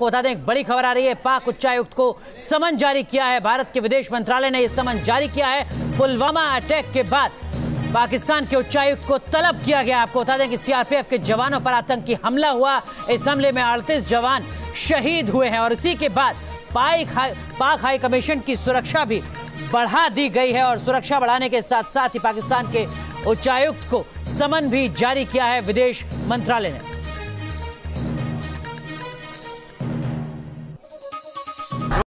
आपको बता दें एक बड़ी खबर आ रही है। पाक उच्चायुक्त को समन जारी किया है। भारत के विदेश मंत्रालय ने यह समन जारी किया है। पुलवामा अटैक के बाद पाकिस्तान के उच्चायुक्त को तलब किया गया। आपको बता दें कि सीआरपीएफ के जवानों पर आतंकी हमला हुआ। इस हमले में 38 जवान शहीद हुए हैं और इसी के बाद पाक हाई कमीशन की सुरक्षा भी बढ़ा दी गई है और सुरक्षा बढ़ाने के साथ साथ ही पाकिस्तान के उच्चायुक्त को समन भी जारी किया है विदेश मंत्रालय ने।